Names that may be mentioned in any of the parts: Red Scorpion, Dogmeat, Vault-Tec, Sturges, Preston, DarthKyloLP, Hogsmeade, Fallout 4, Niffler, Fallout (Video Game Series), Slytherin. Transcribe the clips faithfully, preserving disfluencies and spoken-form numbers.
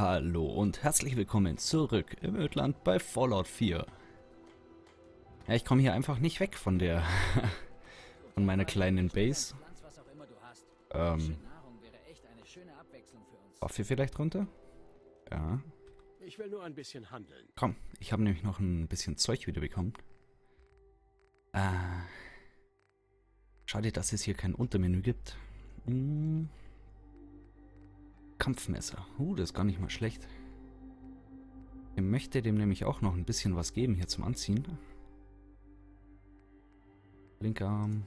Hallo und herzlich willkommen zurück im Ödland bei Fallout vier. Ja, ich komme hier einfach nicht weg von der, von meiner kleinen Base. Ähm, Waffe vielleicht runter? Ja. Ich will nur ein bisschen handeln. Komm, ich habe nämlich noch ein bisschen Zeug wiederbekommen. Äh, schade, dass es hier kein Untermenü gibt. Hm. Kampfmesser. Uh, das ist gar nicht mal schlecht. Ich möchte dem nämlich auch noch ein bisschen was geben hier zum Anziehen. Linker Arm.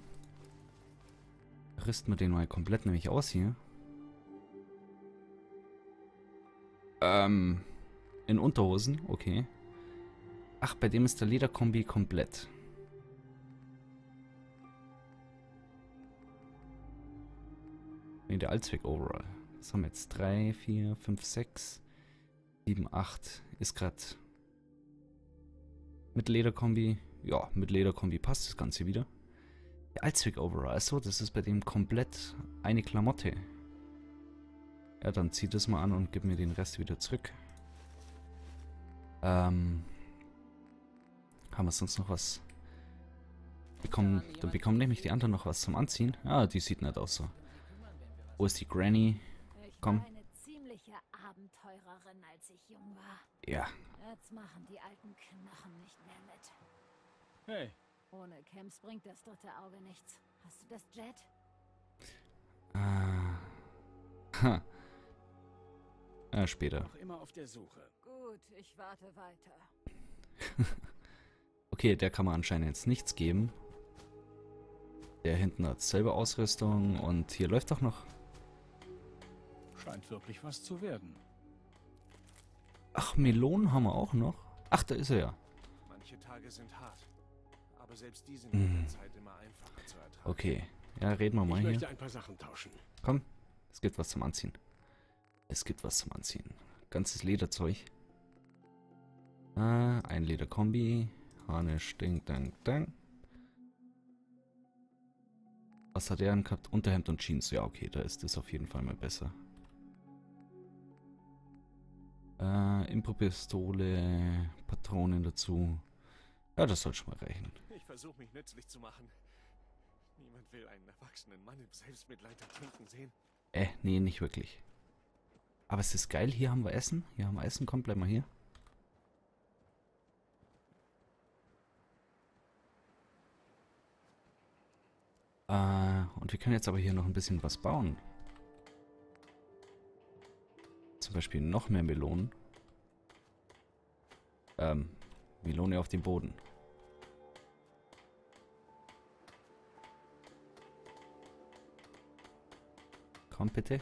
Rüsten wir den mal komplett nämlich aus hier. Ähm. In Unterhosen? Okay. Ach, bei dem ist der Lederkombi komplett. Ne, der Allzweck-Overall. Das haben wir jetzt drei, vier, fünf, sechs, sieben, acht. Ist gerade mit Lederkombi. Ja, mit Lederkombi passt das Ganze wieder. Der Allzweck-Overall. Achso, das ist bei dem komplett eine Klamotte. Ja, dann zieh das mal an und gib mir den Rest wieder zurück. Ähm. Haben wir sonst noch was? Bekommen, dann bekommen nämlich die anderen noch was zum Anziehen. Ah, die sieht nicht aus so. Wo ist die Granny? Komm. Eine ziemliche Abenteurerin, als ich jung war. Ja. Jetzt machen die alten Knochen nicht mehr mit. Hey. Ohne Camps bringt das dritte Auge nichts. Hast du das Jet? Ah. Ha. Ja, später. Noch immer auf der Suche. Gut, ich warte weiter. Okay, der kann man anscheinend jetzt nichts geben. Der hinten hat selber Ausrüstung und hier läuft doch noch. Scheint wirklich was zu werden. Ach, Melonen haben wir auch noch. Ach, da ist er ja. Manche Tage sind hart, aber selbst die sind in der Zeit immer einfacher zu ertragen. Okay, ja, reden wir mal hier. Ich möchte ein paar Sachen tauschen. Komm, es gibt was zum Anziehen. Es gibt was zum Anziehen. Ganzes Lederzeug. Ah, ein Lederkombi. Harnisch, ding, dang, dang. Was hat er angehabt? Unterhemd und Jeans. Ja, okay, da ist das auf jeden Fall mal besser. Äh, Impro-Pistole, Patronen dazu. Ja, das soll schon mal reichen. Ich versuche mich nützlich zu machen. Niemand will einen erwachsenen Mann im Selbstmitleid ertrinken sehen. Äh, nee, nicht wirklich. Aber es ist geil, hier haben wir Essen. Hier haben wir Essen, komm, bleib mal hier. Äh, und wir können jetzt aber hier noch ein bisschen was bauen. Zum Beispiel noch mehr Melonen. Ähm, Melone auf dem Boden. Komm bitte.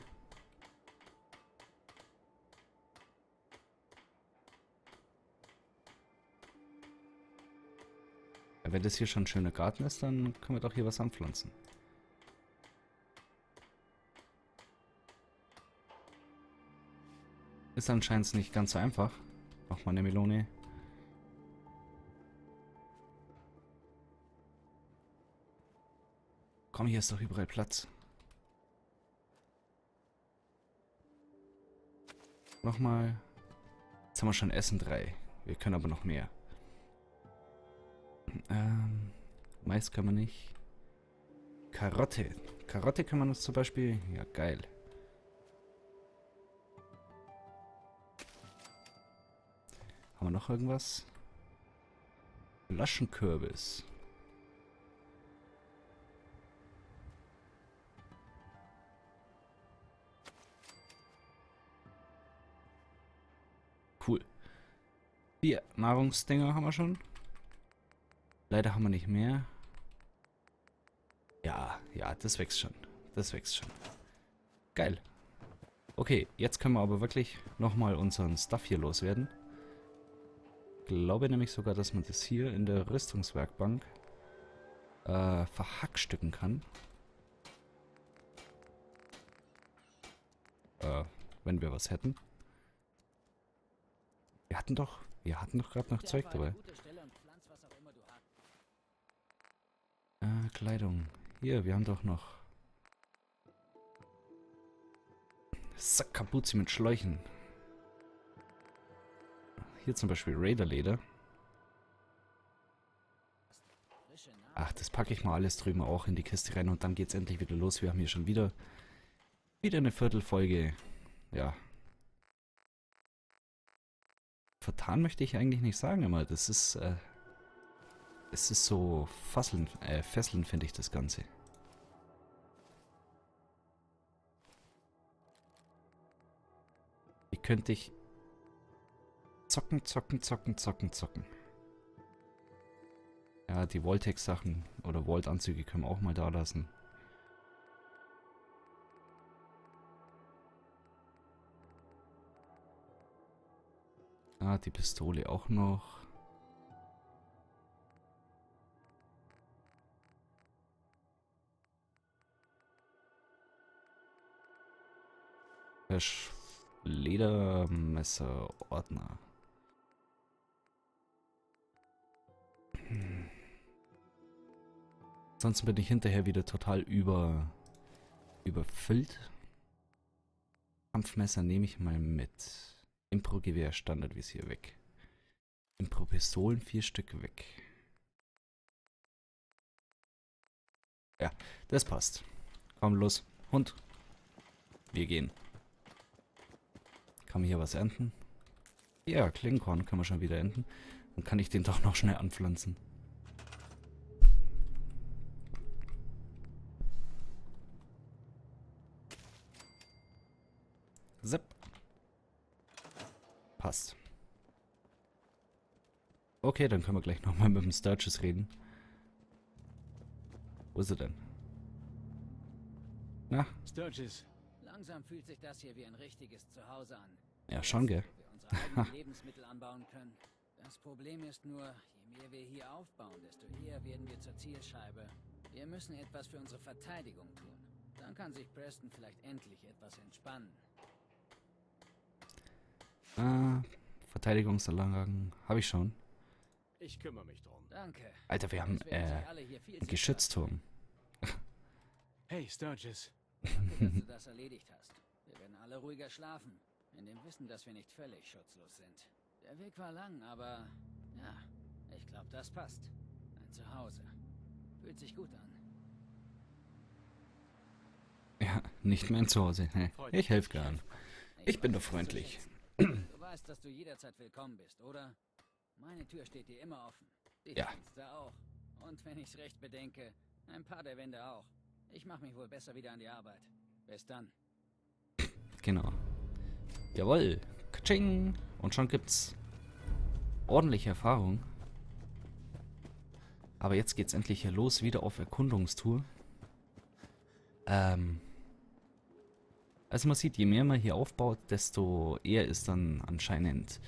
Ja, wenn das hier schon ein schöner Garten ist, dann können wir doch hier was anpflanzen. Ist anscheinend nicht ganz so einfach. Auch mal eine Melone. Komm, hier ist doch überall Platz. Nochmal. Jetzt haben wir schon Essen drei. Wir können aber noch mehr. Ähm, Mais kann man nicht. Karotte. Karotte kann man uns zum Beispiel. Ja, geil. Haben wir noch irgendwas? Flaschenkürbis. Cool. Vier Nahrungsdinger haben wir schon. Leider haben wir nicht mehr. Ja, ja, das wächst schon. Das wächst schon. Geil. Okay, jetzt können wir aber wirklich nochmal unseren Stuff hier loswerden. Ich glaube nämlich sogar, dass man das hier in der Rüstungswerkbank äh, verhackstücken kann. Äh, wenn wir was hätten. Wir hatten doch, wir hatten doch gerade noch Zeug dabei. Äh, Kleidung. Hier, wir haben doch noch Sackkapuze mit Schläuchen. Hier zum Beispiel Raiderleder. Ach, das packe ich mal alles drüben auch in die Kiste rein und dann geht's endlich wieder los. Wir haben hier schon wieder, wieder eine Viertelfolge. Ja. Vertan möchte ich eigentlich nicht sagen, aber das ist, äh, es ist so fasseln, äh, fesseln finde ich das Ganze. Wie könnte ich zocken, zocken, zocken, zocken, zocken. Ja, die Vault-Tec Sachen oder Vault-Anzüge können wir auch mal da lassen. Ah, die Pistole auch noch. Ledermesser, Ordner. Sonst bin ich hinterher wieder total über, überfüllt. Kampfmesser nehme ich mal mit. Impro-Gewehr Standardvisier weg. Impro-Pistolen vier Stück weg. Ja, das passt. Komm los, Hund. Wir gehen. Kann man hier was ernten? Ja, Klingenkorn kann man schon wieder ernten. Dann kann ich den doch noch schnell anpflanzen. Zip. Passt. Okay, dann können wir gleich nochmal mit dem Sturges reden. Wo ist er denn? Na? Sturges. Langsam fühlt sich das hier wie ein richtiges Zuhause an. Ja, schon, gell? Wo wir unsere Lebensmittel anbauen können. Das Problem ist nur, je mehr wir hier aufbauen, desto eher werden wir zur Zielscheibe. Wir müssen etwas für unsere Verteidigung tun. Dann kann sich Preston vielleicht endlich etwas entspannen. Ah, Verteidigungsanlagen habe ich schon. Ich kümmere mich drum. Danke. Alter, wir haben äh, einen Geschützturm. Hey, Sturges. Danke, dass du das erledigt hast. Wir werden alle ruhiger schlafen, in dem Wissen, dass wir nicht völlig schutzlos sind. Der Weg war lang, aber ja, ich glaube, das passt. Ein Zuhause. Fühlt sich gut an. Ja, nicht mein Zuhause. Ich helfe gern. Ich bin doch freundlich. Du weißt, dass du jederzeit willkommen bist, oder? Meine Tür steht dir immer offen. Die ja. Da auch. Und wenn ich's recht bedenke, ein paar der Wände auch. Ich mache mich wohl besser wieder an die Arbeit. Bis dann. Genau. Jawohl. Katsching. Und schon gibt's ordentliche Erfahrung. Aber jetzt geht's endlich hier los, wieder auf Erkundungstour. Ähm... Also man sieht, je mehr man hier aufbaut, desto eher ist dann anscheinend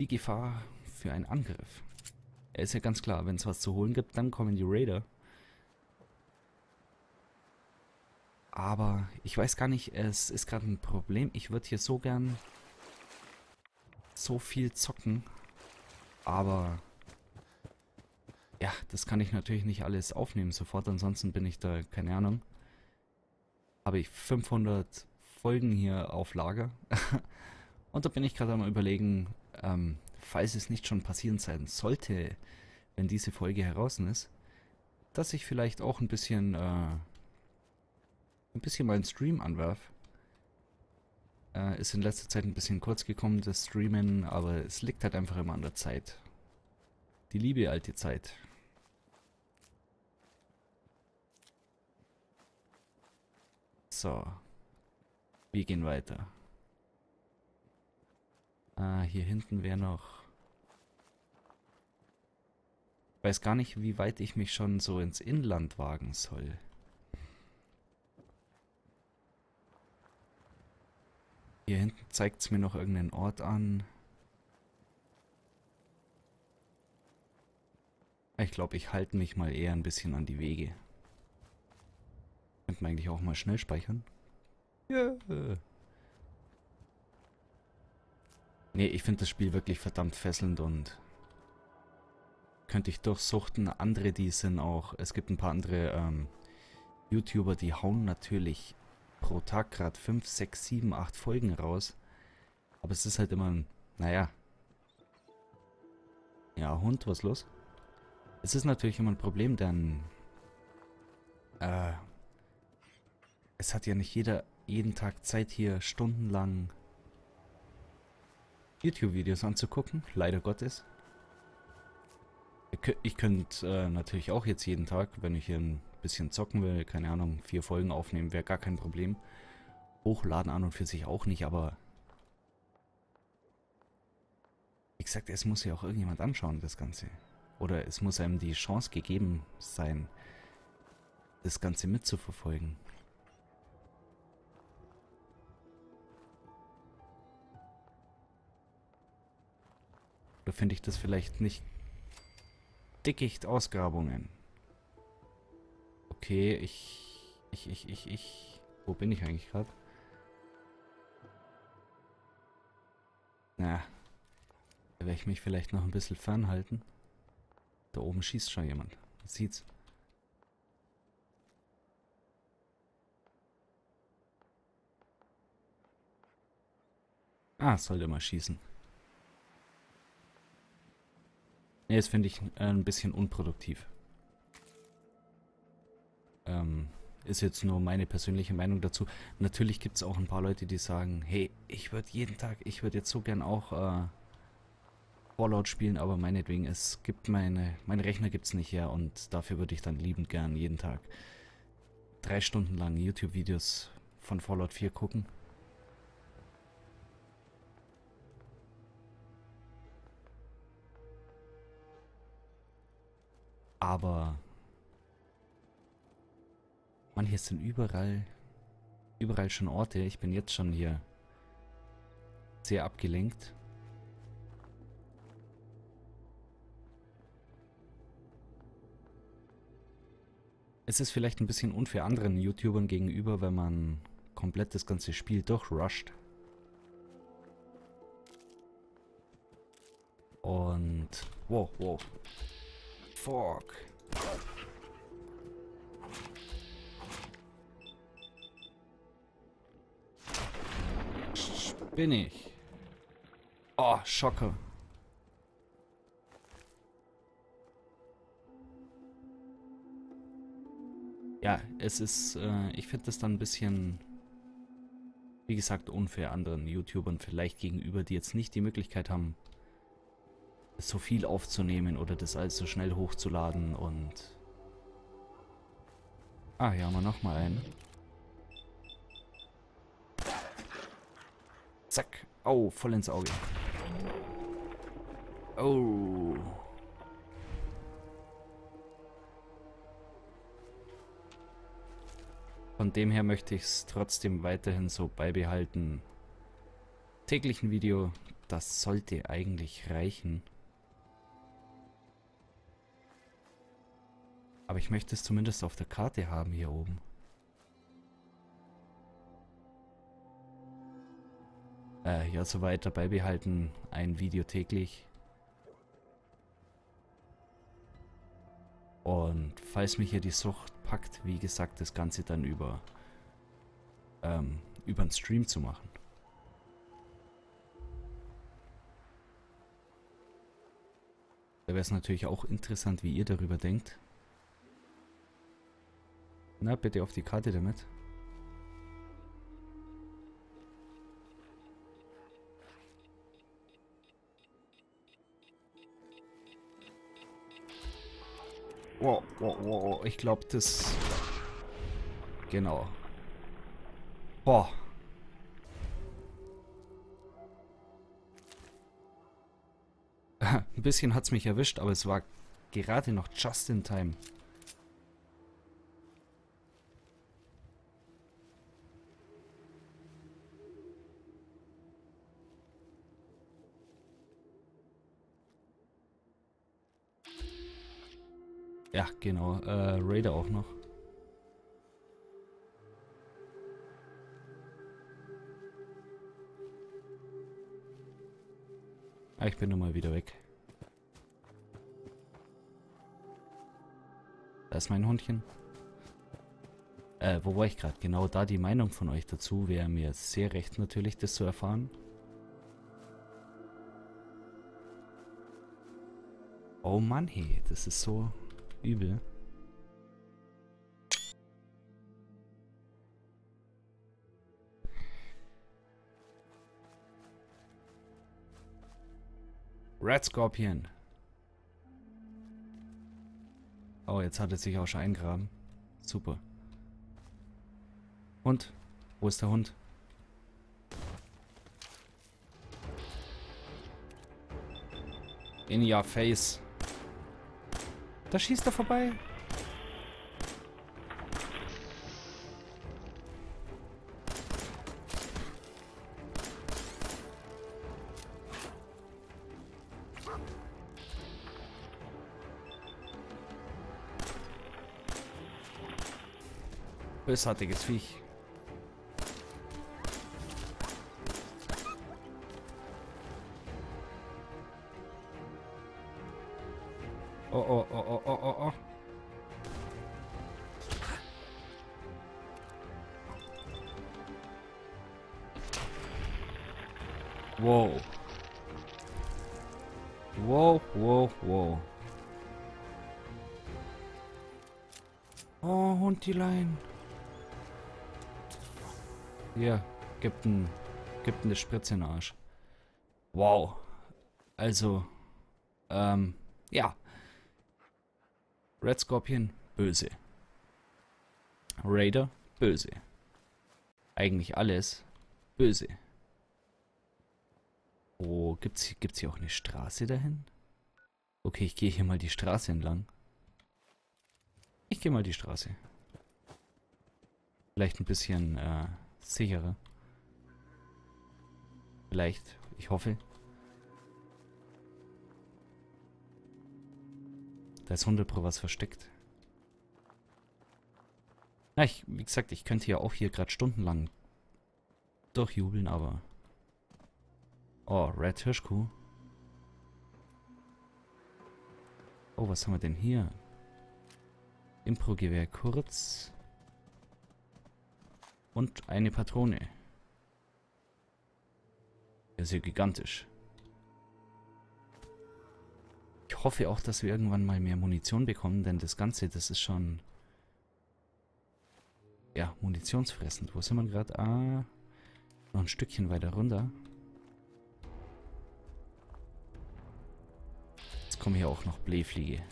die Gefahr für einen Angriff. Er ist ja ganz klar, wenn es was zu holen gibt, dann kommen die Raider. Aber ich weiß gar nicht, es ist gerade ein Problem. Ich würde hier so gern so viel zocken. Aber ja, das kann ich natürlich nicht alles aufnehmen sofort. Ansonsten bin ich da, keine Ahnung, habe ich fünfhundert Folgen hier auf Lager. Und da bin ich gerade am Überlegen, ähm, falls es nicht schon passieren sein sollte, wenn diese Folge heraus ist, dass ich vielleicht auch ein bisschen, äh, ein bisschen meinen Stream anwerf. Äh, ist in letzter Zeit ein bisschen kurz gekommen, das Streamen, aber es liegt halt einfach immer an der Zeit. Die liebe alte Zeit. So, wir gehen weiter. Ah, hier hinten wäre noch... Ich weiß gar nicht, wie weit ich mich schon so ins Inland wagen soll. Hier hinten zeigt es mir noch irgendeinen Ort an. Ich glaube, ich halte mich mal eher ein bisschen an die Wege. Könnten wir eigentlich auch mal schnell speichern? Ja. Yeah. Nee, ich finde das Spiel wirklich verdammt fesselnd und könnte ich durchsuchten. Andere, die sind auch, es gibt ein paar andere ähm, YouTuber, die hauen natürlich pro Tag gerade fünf, sechs, sieben, acht Folgen raus. Aber es ist halt immer ein, naja, Ja, Hund, was los? Es ist natürlich immer ein Problem, denn äh, es hat ja nicht jeder jeden Tag Zeit, hier stundenlang YouTube-Videos anzugucken, leider Gottes. Ich könnte äh, natürlich auch jetzt jeden Tag, wenn ich hier ein bisschen zocken will, keine Ahnung, vier Folgen aufnehmen, wäre gar kein Problem. Hochladen an und für sich auch nicht, aber wie gesagt, es muss ja auch irgendjemand anschauen, das Ganze. Oder es muss einem die Chance gegeben sein, das Ganze mitzuverfolgen. Oder finde ich das vielleicht nicht dickicht Ausgrabungen? Okay, ich, ich, ich, ich, ich, wo bin ich eigentlich gerade? Na, da werde ich mich vielleicht noch ein bisschen fernhalten. Da oben schießt schon jemand. Man sieht's. Ah, sollte mal schießen. Ne, das finde ich äh, ein bisschen unproduktiv. Ähm, ist jetzt nur meine persönliche Meinung dazu. Natürlich gibt es auch ein paar Leute, die sagen, hey, ich würde jeden Tag, ich würde jetzt so gern auch äh, Fallout spielen, aber meinetwegen, es gibt meine, mein Rechner gibt es nicht her und dafür würde ich dann liebend gern jeden Tag drei Stunden lang YouTube-Videos von Fallout vier gucken. Aber man, hier sind überall, überall schon Orte. Ich bin jetzt schon hier sehr abgelenkt. Es ist vielleicht ein bisschen unfair anderen YouTubern gegenüber, wenn man komplett das ganze Spiel durchrusht. Und wow, wow. Fuck. Bin ich. Oh, Schocke. Ja, es ist, äh, ich finde das dann ein bisschen, wie gesagt, unfair anderen YouTubern vielleicht gegenüber, die jetzt nicht die Möglichkeit haben, so viel aufzunehmen oder das alles so schnell hochzuladen und... Ah, hier haben wir nochmal einen. Zack. Au, voll ins Auge. Oh. Von dem her möchte ich es trotzdem weiterhin so beibehalten. Täglichen Video, das sollte eigentlich reichen. Aber ich möchte es zumindest auf der Karte haben hier oben. Äh, ja, so weiter beibehalten. Ein Video täglich. Und falls mich hier die Sucht packt, wie gesagt, das Ganze dann über ähm, über einen Stream zu machen. Da wäre es natürlich auch interessant, wie ihr darüber denkt. Na, bitte auf die Karte damit. Wow, wow, wow, ich glaube das... Genau. Boah. Ein bisschen hat es mich erwischt, aber es war gerade noch just in time. Ja, genau. Äh, Raider auch noch. Ah, ich bin nun mal wieder weg. Da ist mein Hundchen. Äh, wo war ich gerade? Genau, da die Meinung von euch dazu wäre mir sehr recht natürlich, das zu erfahren. Oh Mann, hey, das ist so übel. Red Scorpion. Oh, jetzt hat er sich auch schon eingraben. Super. Hund. Wo ist der Hund? In your face. Da schießt er vorbei. Bösartiges Viech. Oh, oh, oh, oh, oh, oh, oh. Wow. Wow, wow, wow. Oh, Hundilein. Hier, gibt ein, gibt eine Spritze in den Arsch. Wow. Also, ähm, ja. Red Scorpion, böse. Raider, böse. Eigentlich alles, böse. Oh, gibt's, gibt's hier auch eine Straße dahin? Okay, ich gehe hier mal die Straße entlang. Ich gehe mal die Straße. Vielleicht ein bisschen, äh, sicherer. Vielleicht, ich hoffe. Da ist hundert Pro was versteckt. Na, ich, wie gesagt, ich könnte ja auch hier gerade stundenlang durchjubeln, aber... Oh, Red Hirschkuh. Oh, was haben wir denn hier? Impro-Gewehr kurz. Und eine Patrone. Der ist ja gigantisch. Ich hoffe auch, dass wir irgendwann mal mehr Munition bekommen, denn das Ganze, das ist schon... Ja, munitionsfressend. Wo sind wir gerade? Ah, noch ein Stückchen weiter runter. Jetzt kommen hier auch noch Blähfliege.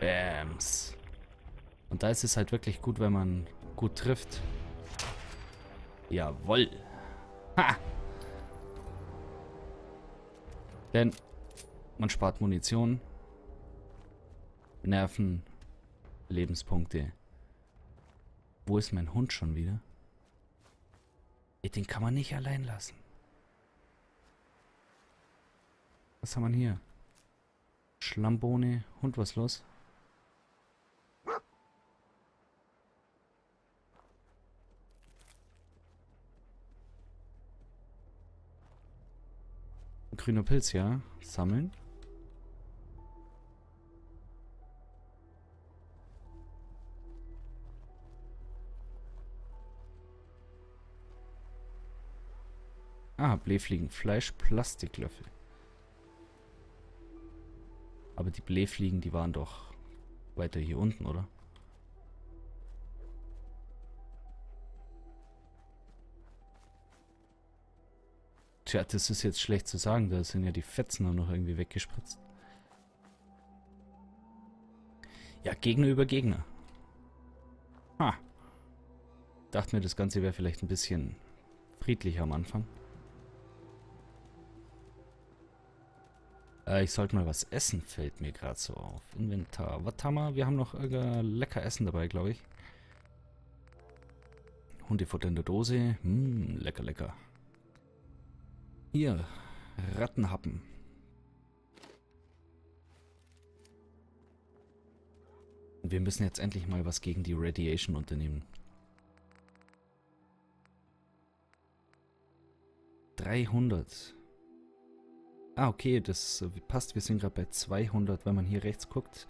Bams. Und da ist es halt wirklich gut, wenn man gut trifft. Jawoll. Ha! Denn man spart Munition, Nerven, Lebenspunkte. Wo ist mein Hund schon wieder? Den kann man nicht allein lassen. Was haben wir hier? Schlammbohne. Hund, was los? Grüner Pilz, ja. Sammeln. Ah, Blähfliegen. Fleisch, Plastiklöffel. Aber die Blähfliegen, die waren doch weiter hier unten, oder? Tja, das ist jetzt schlecht zu sagen, da sind ja die Fetzen auch noch irgendwie weggespritzt. Ja, Gegner über Gegner. Ha. Dachte mir, das Ganze wäre vielleicht ein bisschen friedlicher am Anfang. Äh, ich sollte mal was essen, fällt mir gerade so auf. Inventar. Was haben wir? Wir haben noch irgendein lecker Essen dabei, glaube ich. Hundefutter in der Dose. Hm, lecker, lecker. Hier, Rattenhappen. Wir müssen jetzt endlich mal was gegen die Radiation unternehmen. dreihundert. Ah, okay, das passt. Wir sind gerade bei zweihundert. Wenn man hier rechts guckt,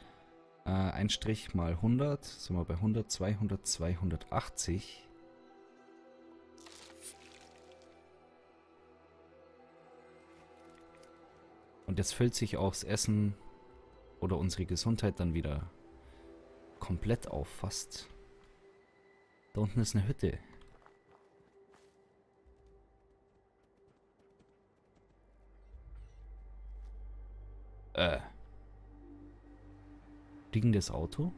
äh, ein Strich mal hundert. Sind wir bei hundert, zweihundert, zweihundertachtzig. Und das füllt sich auch das Essen oder unsere Gesundheit dann wieder komplett auf, fast. Da unten ist eine Hütte. Äh. Fliegendes Auto?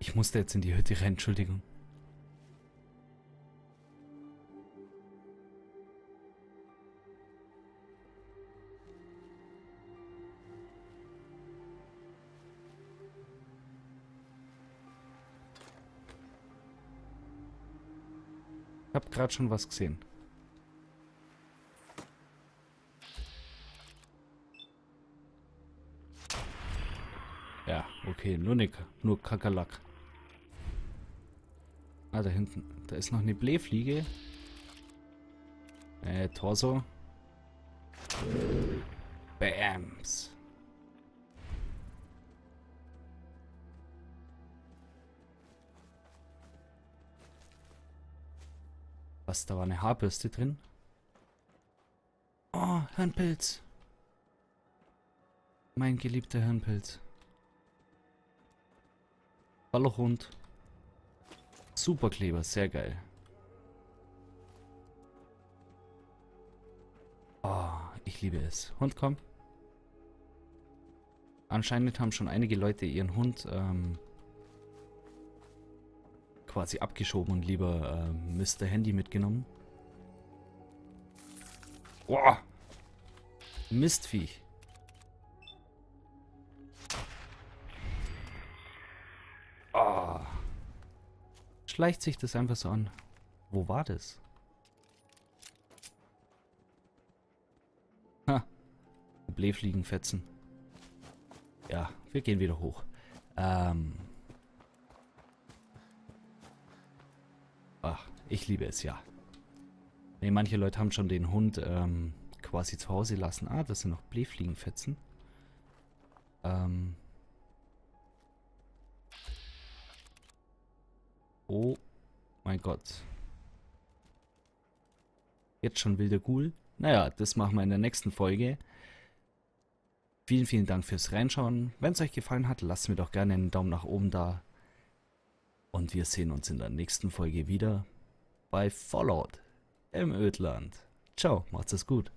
Ich musste jetzt in die Hütte rein, Entschuldigung. Ich habe gerade schon was gesehen. Ja, okay, nur ne, nur Kakerlack. Ah, da hinten. Da ist noch eine Blähfliege. Äh, Torso. Bams. Was, da war eine Haarbürste drin? Oh, Hirnpilz. Mein geliebter Hirnpilz. Ballerhund. Superkleber, sehr geil. Oh, ich liebe es. Hund, komm. Anscheinend haben schon einige Leute ihren Hund ähm, quasi abgeschoben und lieber äh, Mister Handy mitgenommen. Oh, Mistvieh. Schleicht sich das einfach so an. Wo war das? Ha. Blähfliegenfetzen. Ja, wir gehen wieder hoch. Ähm. Ach, ich liebe es, ja. Ne, manche Leute haben schon den Hund ähm, quasi zu Hause lassen. Ah, das sind noch Blähfliegenfetzen. Ähm. Oh mein Gott. Jetzt schon wilder Ghoul. Naja, das machen wir in der nächsten Folge. Vielen, vielen Dank fürs Reinschauen. Wenn es euch gefallen hat, lasst mir doch gerne einen Daumen nach oben da. Und wir sehen uns in der nächsten Folge wieder bei Fallout im Ödland. Ciao, macht's es gut.